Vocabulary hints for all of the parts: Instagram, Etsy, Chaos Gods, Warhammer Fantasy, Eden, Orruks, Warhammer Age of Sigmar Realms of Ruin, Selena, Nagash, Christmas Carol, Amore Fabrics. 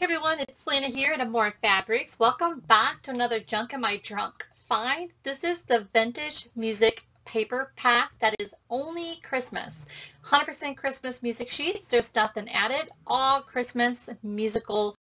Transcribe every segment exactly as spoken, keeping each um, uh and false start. Hey everyone, it's Selena here at Amore Fabrics. Welcome back to another Junk in My Trunk find. This is the vintage music paper pack that is only Christmas. one hundred percent Christmas music sheets. There's nothing added. All Christmas musical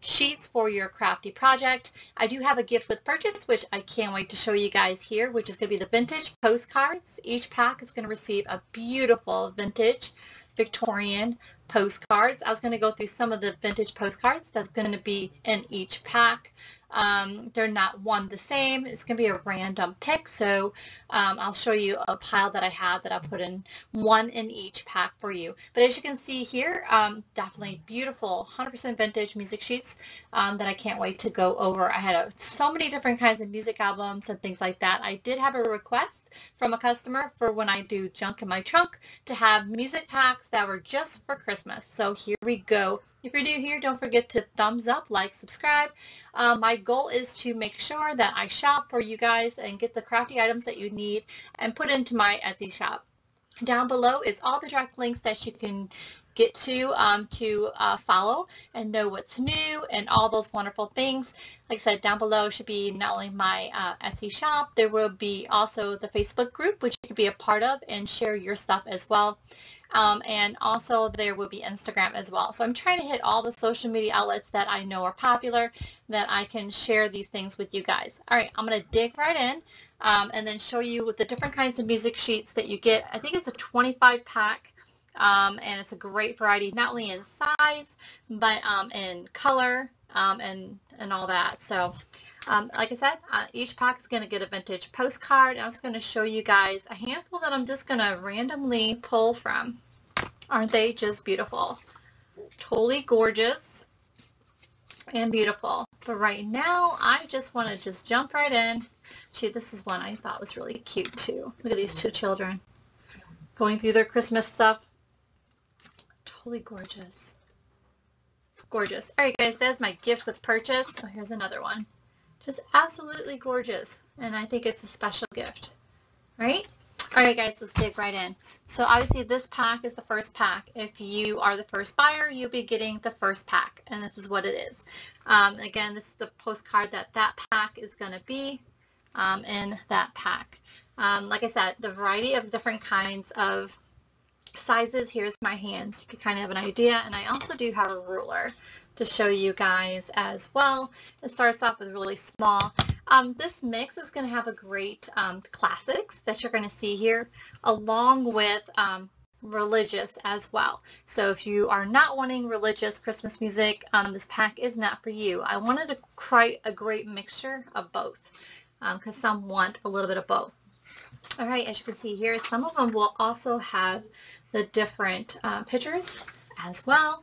sheets for your crafty project. I do have a gift with purchase, which I can't wait to show you guys here, which is going to be the vintage postcards. Each pack is going to receive a beautiful vintage Victorian postcards. I was going to go through some of the vintage postcards that's going to be in each pack. Um, they're not one the same. It's going to be a random pick, so um, I'll show you a pile that I have that I'll put in one in each pack for you. But as you can see here, um, definitely beautiful one hundred percent vintage music sheets um, that I can't wait to go over. I had a, so many different kinds of music albums and things like that. I did have a request from a customer for when I do Junk in My Trunk to have music packs that were just for Christmas. So here we go. If you're new here, don't forget to thumbs up, like, subscribe. Uh, my goal is to make sure that I shop for you guys and get the crafty items that you need and put into my Etsy shop. Down below is all the direct links that you can get to um, to uh, follow and know what's new and all those wonderful things. Like I said, down below should be not only my uh, Etsy shop, there will be also the Facebook group, which you can be a part of and share your stuff as well. Um, and also there will be Instagram as well. So I'm trying to hit all the social media outlets that I know are popular that I can share these things with you guys. All right, I'm going to dig right in um, and then show you with the different kinds of music sheets that you get. I think it's a twenty-five pack. Um, and it's a great variety, not only in size, but um, in color um, and, and all that. So, um, like I said, uh, each pack is going to get a vintage postcard. I'm just going to show you guys a handful that I'm just going to randomly pull from. Aren't they just beautiful? Totally gorgeous and beautiful. But right now, I just want to just jump right in. See, this is one I thought was really cute, too. Look at these two children going through their Christmas stuff. Totally gorgeous. Gorgeous. All right, guys, that's my gift with purchase. Oh, here's another one. Just absolutely gorgeous, and I think it's a special gift, right? All right, guys, let's dig right in. So obviously this pack is the first pack. If you are the first buyer, you'll be getting the first pack, and this is what it is. Um, again, this is the postcard that that pack is going to be um, in that pack. Um, like I said, the variety of different kinds of sizes. Here's my hands. You can kind of have an idea, and I also do have a ruler to show you guys as well. It starts off with really small. Um, this mix is going to have a great um, classics that you're going to see here, along with um, religious as well. So if you are not wanting religious Christmas music, um, this pack is not for you. I wanted to create a great mixture of both because um, some want a little bit of both. All right, as you can see here, some of them will also have the different uh, pictures as well.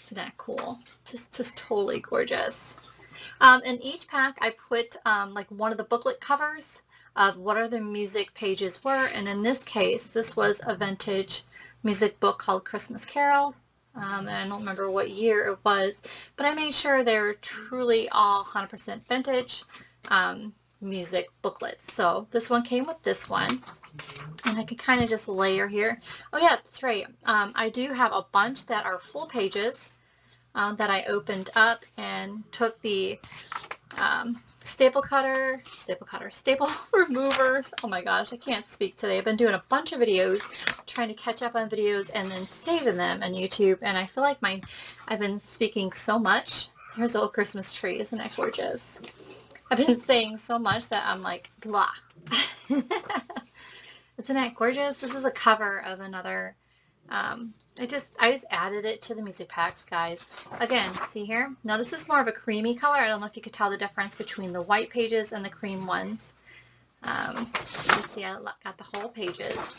Isn't that cool? Just, just totally gorgeous. Um, in each pack, I put um, like one of the booklet covers of what are the music pages were, and in this case, this was a vintage music book called Christmas Carol. Um, and I don't remember what year it was, but I made sure they're truly all one hundred percent vintage. Um, music booklets. So this one came with this one, and I can kind of just layer here. Oh yeah, that's right. Um, I do have a bunch that are full pages um, that I opened up and took the um, staple cutter, staple cutter, staple removers. Oh my gosh, I can't speak today. I've been doing a bunch of videos, trying to catch up on videos and then saving them on YouTube, and I feel like my, I've been speaking so much. Here's the old Christmas tree. Isn't that gorgeous? I've been saying so much that I'm like, blah. Isn't that gorgeous? This is a cover of another. Um, I just I just added it to the music packs, guys. Again, see here? Now this is more of a creamy color. I don't know if you could tell the difference between the white pages and the cream ones. Um, you can see I got the whole pages.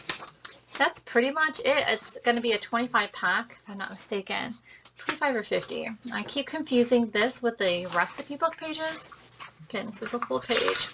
That's pretty much it. It's going to be a twenty-five pack, if I'm not mistaken. twenty-five or fifty. I keep confusing this with the recipe book pages. Okay, this is a full page.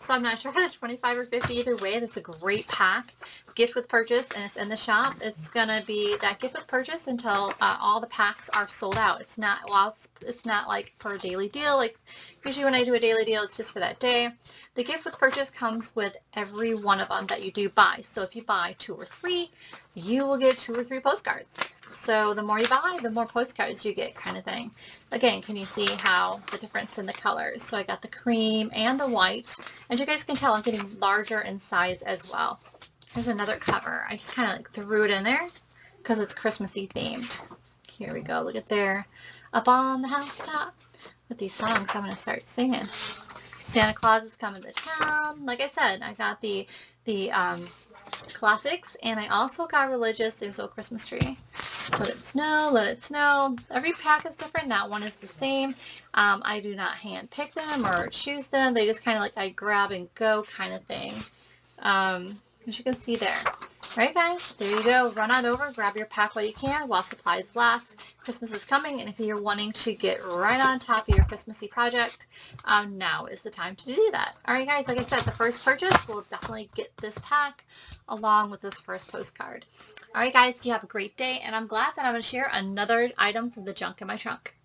So I'm not sure if it's twenty-five or fifty. Either way, that's a great pack. Gift with purchase, and it's in the shop. It's going to be that gift with purchase until uh, all the packs are sold out. It's not well, it's not like for a daily deal. Like usually when I do a daily deal, it's just for that day. The gift with purchase comes with every one of them that you do buy. So if you buy two or three, you will get two or three postcards. So the more you buy, the more postcards you get, kind of thing. Again, can you see how the difference in the colors? So I got the cream and the white, and you guys can tell I'm getting larger in size as well. Here's another cover. I just kind of like threw it in there because it's Christmassy themed. Here we go. Look at there. Up on the housetop. With these songs, I'm going to start singing. Santa Claus is coming to town. Like I said, I got the the um, classics, and I also got religious. It was a Christmas tree. Let it snow, let it snow. Every pack is different. Not one is the same. Um, I do not hand pick them or choose them. They just kind of like I grab and go kind of thing. Um, as you can see there. All right, guys, there you go. Run on over, grab your pack while you can while supplies last. Christmas is coming, and if you're wanting to get right on top of your Christmassy project, um, now is the time to do that. All right, guys, like I said, the first purchase will definitely get this pack along with this first postcard. All right, guys, you have a great day, and I'm glad that I'm going to share another item from the junk in my trunk.